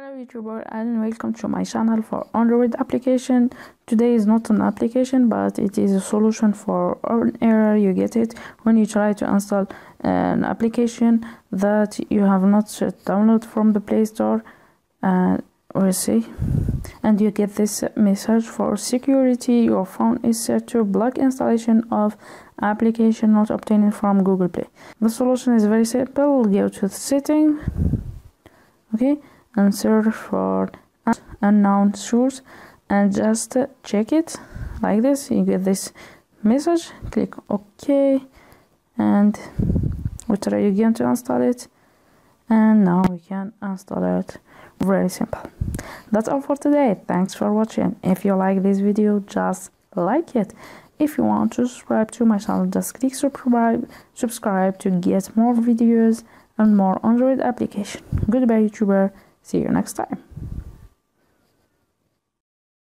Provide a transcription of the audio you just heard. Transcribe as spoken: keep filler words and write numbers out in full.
Hello YouTuber, and welcome to my channel for Android application. Today is not an application, but it is a solution for an error you get it when you try to install an application that you have not downloaded from the Play Store, and uh, we'll see, and you get this message: for security your phone is set to block installation of application not obtained from Google Play. The solution is very simple. Go to the setting, okay, and search for unknown source and just check it like this. You get this message, click OK, and we try again to install it, and now we can install it. Very simple. That's all for today. Thanks for watching. If you like this video, just like it. If you want to subscribe to my channel, just click subscribe subscribe to get more videos and more Android application. Goodbye YouTuber, see you next time.